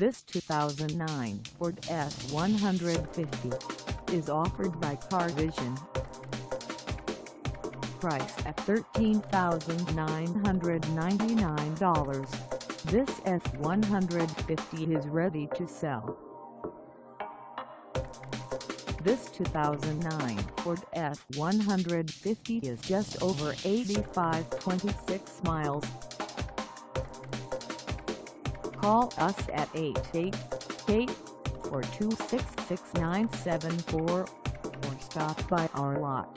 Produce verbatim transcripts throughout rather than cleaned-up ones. This two thousand nine Ford F one fifty is offered by Car Vision. Priced at thirteen thousand nine hundred ninety-nine dollars, this F one fifty is ready to sell. This two thousand nine Ford F one fifty is just over eighty-five twenty-six miles. Call us at eight eight eight, four two six, six nine seven four or stop by our lot.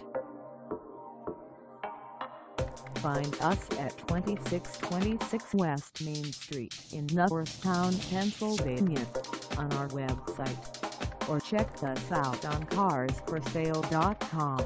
Find us at twenty-six twenty-six West Main Street in Norristown, Pennsylvania on our website, or check us out on cars for sale dot com.